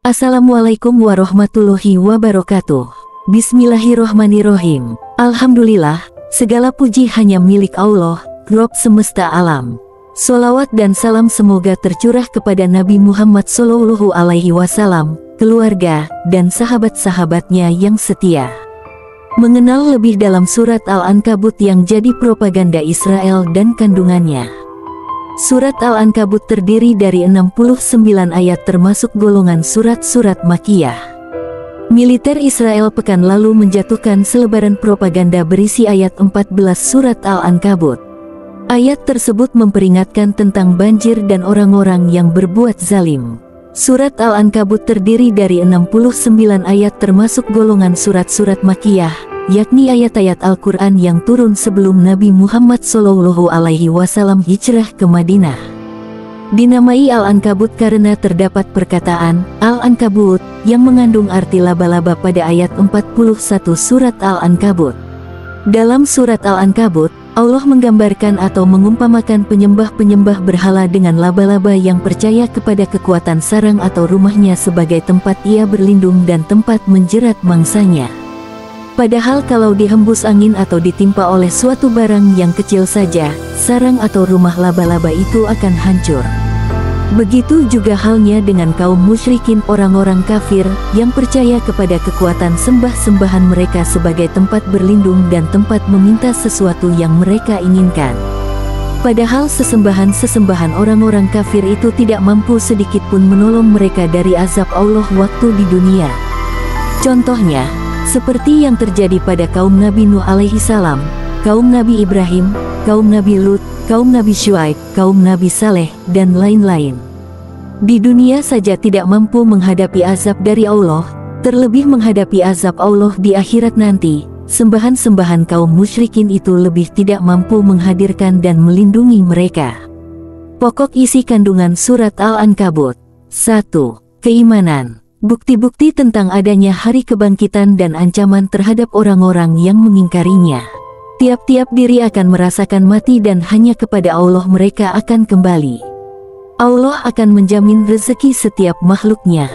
Assalamualaikum warahmatullahi wabarakatuh. Bismillahirrohmanirrohim. Alhamdulillah, segala puji hanya milik Allah, Rabb semesta alam. Sholawat dan salam semoga tercurah kepada Nabi Muhammad Shallallahu Alaihi Wasallam, keluarga, dan sahabat-sahabatnya yang setia. Mengenal lebih dalam surat Al-Ankabut yang jadi propaganda Israel dan kandungannya. Surat Al-Ankabut terdiri dari 69 ayat termasuk golongan surat-surat Makkiyah. Militer Israel pekan lalu menjatuhkan selebaran propaganda berisi ayat 14 surat Al-Ankabut. Ayat tersebut memperingatkan tentang banjir dan orang-orang yang berbuat zalim. Surat Al-Ankabut terdiri dari 69 ayat termasuk golongan surat-surat Makkiyah, yakni ayat-ayat Al-Qur'an yang turun sebelum Nabi Muhammad Shallallahu Alaihi Wasallam hijrah ke Madinah. Dinamai Al-Ankabut karena terdapat perkataan Al-Ankabut yang mengandung arti laba-laba pada ayat 41 surat Al-Ankabut. Dalam surat Al-Ankabut, Allah menggambarkan atau mengumpamakan penyembah-penyembah berhala dengan laba-laba yang percaya kepada kekuatan sarang atau rumahnya sebagai tempat ia berlindung dan tempat menjerat mangsanya. Padahal kalau dihembus angin atau ditimpa oleh suatu barang yang kecil saja, sarang atau rumah laba-laba itu akan hancur. Begitu juga halnya dengan kaum musyrikin, orang-orang kafir yang percaya kepada kekuatan sembah-sembahan mereka sebagai tempat berlindung dan tempat meminta sesuatu yang mereka inginkan. Padahal sesembahan-sesembahan orang-orang kafir itu tidak mampu sedikitpun menolong mereka dari azab Allah waktu di dunia. Contohnya, seperti yang terjadi pada kaum Nabi Nuh alaihi salam, kaum Nabi Ibrahim, kaum Nabi Lut, kaum Nabi Syuaib, kaum Nabi Saleh, dan lain-lain. Di dunia saja tidak mampu menghadapi azab dari Allah, terlebih menghadapi azab Allah di akhirat nanti, sembahan-sembahan kaum musyrikin itu lebih tidak mampu menghadirkan dan melindungi mereka. Pokok isi kandungan surat Al-Ankabut. 1. Keimanan. Bukti-bukti tentang adanya hari kebangkitan dan ancaman terhadap orang-orang yang mengingkarinya. Tiap-tiap diri akan merasakan mati dan hanya kepada Allah mereka akan kembali. Allah akan menjamin rezeki setiap makhluknya.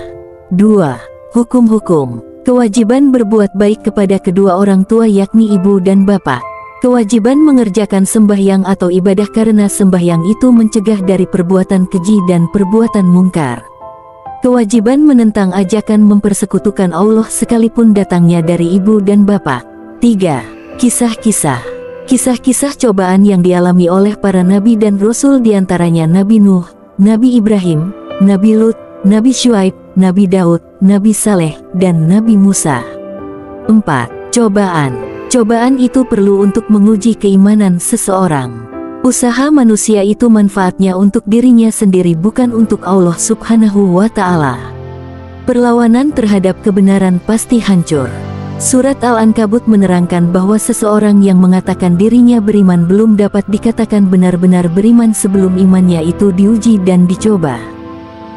2. Hukum-hukum. Kewajiban berbuat baik kepada kedua orang tua yakni ibu dan bapak. Kewajiban mengerjakan sembahyang atau ibadah karena sembahyang itu mencegah dari perbuatan keji dan perbuatan mungkar. Kewajiban menentang ajakan mempersekutukan Allah sekalipun datangnya dari ibu dan bapak. 3. Kisah-kisah. Kisah-kisah cobaan yang dialami oleh para nabi dan rasul, diantaranya Nabi Nuh, Nabi Ibrahim, Nabi Lut, Nabi Syuaib, Nabi Daud, Nabi Saleh, dan Nabi Musa. 4. Cobaan. Cobaan itu perlu untuk menguji keimanan seseorang. Usaha manusia itu manfaatnya untuk dirinya sendiri bukan untuk Allah subhanahu wa ta'ala. Perlawanan terhadap kebenaran pasti hancur. Surat Al-Ankabut menerangkan bahwa seseorang yang mengatakan dirinya beriman belum dapat dikatakan benar-benar beriman sebelum imannya itu diuji dan dicoba.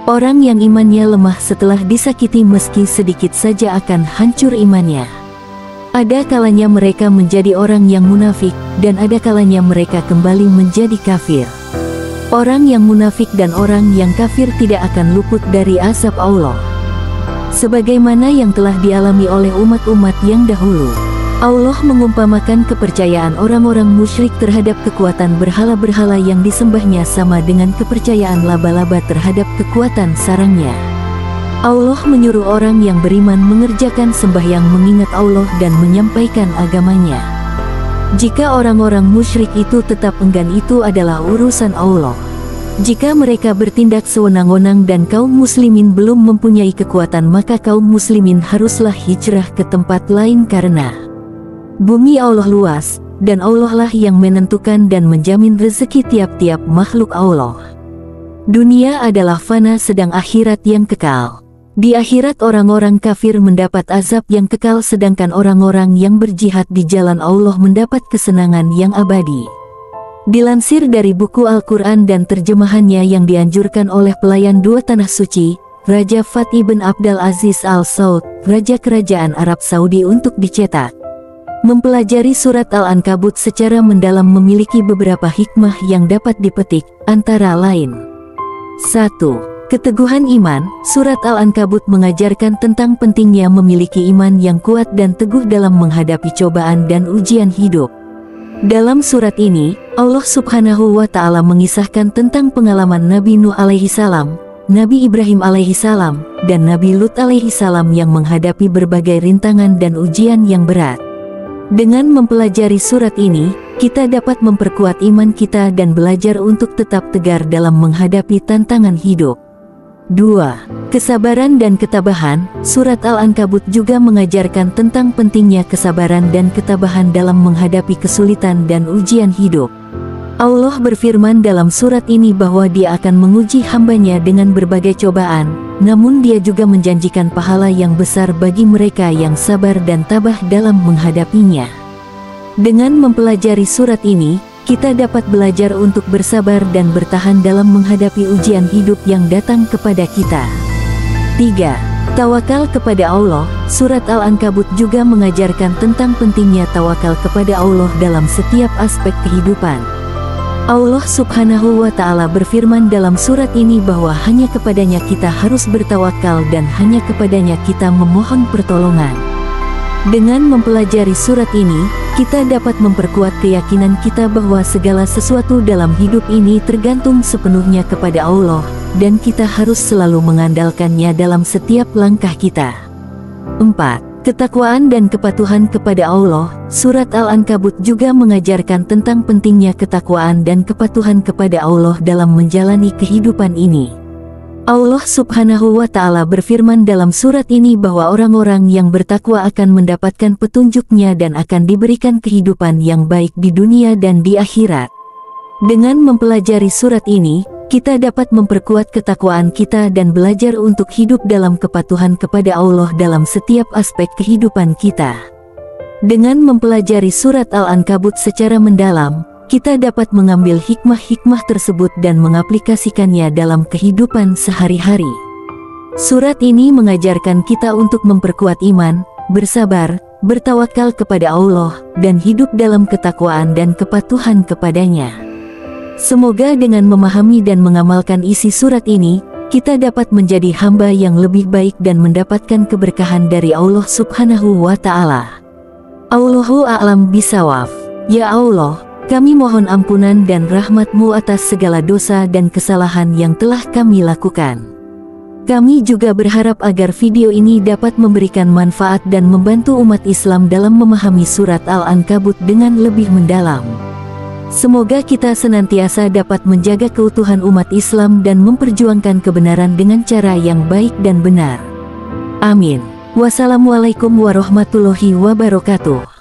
Orang yang imannya lemah setelah disakiti meski sedikit saja akan hancur imannya. Ada kalanya mereka menjadi orang yang munafik, dan ada kalanya mereka kembali menjadi kafir. Orang yang munafik dan orang yang kafir tidak akan luput dari azab Allah. Sebagaimana yang telah dialami oleh umat-umat yang dahulu, Allah mengumpamakan kepercayaan orang-orang musyrik terhadap kekuatan berhala-berhala yang disembahnya sama dengan kepercayaan laba-laba terhadap kekuatan sarangnya. Allah menyuruh orang yang beriman mengerjakan sembahyang mengingat Allah dan menyampaikan agamanya. Jika orang-orang musyrik itu tetap enggan, itu adalah urusan Allah. Jika mereka bertindak sewenang-wenang dan kaum muslimin belum mempunyai kekuatan, maka kaum muslimin haruslah hijrah ke tempat lain karena bumi Allah luas, dan Allah lah yang menentukan dan menjamin rezeki tiap-tiap makhluk Allah. Dunia adalah fana sedang akhirat yang kekal. Di akhirat orang-orang kafir mendapat azab yang kekal, sedangkan orang-orang yang berjihad di jalan Allah mendapat kesenangan yang abadi. Dilansir dari buku Al-Qur'an dan terjemahannya yang dianjurkan oleh pelayan dua tanah suci, Raja Fahd ibn Abdul Aziz Al Saud, Raja Kerajaan Arab Saudi, untuk dicetak. Mempelajari surat Al-Ankabut secara mendalam memiliki beberapa hikmah yang dapat dipetik, antara lain. 1. Keteguhan iman, surat Al-Ankabut mengajarkan tentang pentingnya memiliki iman yang kuat dan teguh dalam menghadapi cobaan dan ujian hidup. Dalam surat ini, Allah Subhanahu wa Ta'ala mengisahkan tentang pengalaman Nabi Nuh alaihissalam, Nabi Ibrahim alaihissalam, dan Nabi Lut alaihissalam yang menghadapi berbagai rintangan dan ujian yang berat. Dengan mempelajari surat ini, kita dapat memperkuat iman kita dan belajar untuk tetap tegar dalam menghadapi tantangan hidup. 2. Kesabaran dan ketabahan. Surat Al-Ankabut juga mengajarkan tentang pentingnya kesabaran dan ketabahan dalam menghadapi kesulitan dan ujian hidup. Allah berfirman dalam surat ini bahwa Dia akan menguji hambanya dengan berbagai cobaan, namun Dia juga menjanjikan pahala yang besar bagi mereka yang sabar dan tabah dalam menghadapinya. Dengan mempelajari surat ini, kita dapat belajar untuk bersabar dan bertahan dalam menghadapi ujian hidup yang datang kepada kita. 3. Tawakal kepada Allah. Surat Al-Ankabut juga mengajarkan tentang pentingnya tawakal kepada Allah dalam setiap aspek kehidupan. Allah Subhanahu wa Ta'ala berfirman dalam surat ini bahwa hanya kepadanya kita harus bertawakal dan hanya kepadanya kita memohon pertolongan. Dengan mempelajari surat ini, kita dapat memperkuat keyakinan kita bahwa segala sesuatu dalam hidup ini tergantung sepenuhnya kepada Allah, dan kita harus selalu mengandalkannya dalam setiap langkah kita. 4. Ketakwaan dan kepatuhan kepada Allah. Surat Al-Ankabut juga mengajarkan tentang pentingnya ketakwaan dan kepatuhan kepada Allah dalam menjalani kehidupan ini. Allah Subhanahu wa Ta'ala berfirman dalam surat ini bahwa orang-orang yang bertakwa akan mendapatkan petunjuknya dan akan diberikan kehidupan yang baik di dunia dan di akhirat. Dengan mempelajari surat ini, kita dapat memperkuat ketakwaan kita dan belajar untuk hidup dalam kepatuhan kepada Allah dalam setiap aspek kehidupan kita. Dengan mempelajari surat Al-Ankabut secara mendalam, kita dapat mengambil hikmah-hikmah tersebut dan mengaplikasikannya dalam kehidupan sehari-hari. Surat ini mengajarkan kita untuk memperkuat iman, bersabar, bertawakal kepada Allah, dan hidup dalam ketakwaan dan kepatuhan kepadanya. Semoga dengan memahami dan mengamalkan isi surat ini, kita dapat menjadi hamba yang lebih baik dan mendapatkan keberkahan dari Allah Subhanahu wa Ta'ala. Allahu a'lam bisawaf. Ya Allah, kami mohon ampunan dan rahmat-Mu atas segala dosa dan kesalahan yang telah kami lakukan. Kami juga berharap agar video ini dapat memberikan manfaat dan membantu umat Islam dalam memahami surat Al-Ankabut dengan lebih mendalam. Semoga kita senantiasa dapat menjaga keutuhan umat Islam dan memperjuangkan kebenaran dengan cara yang baik dan benar. Amin. Wassalamualaikum warahmatullahi wabarakatuh.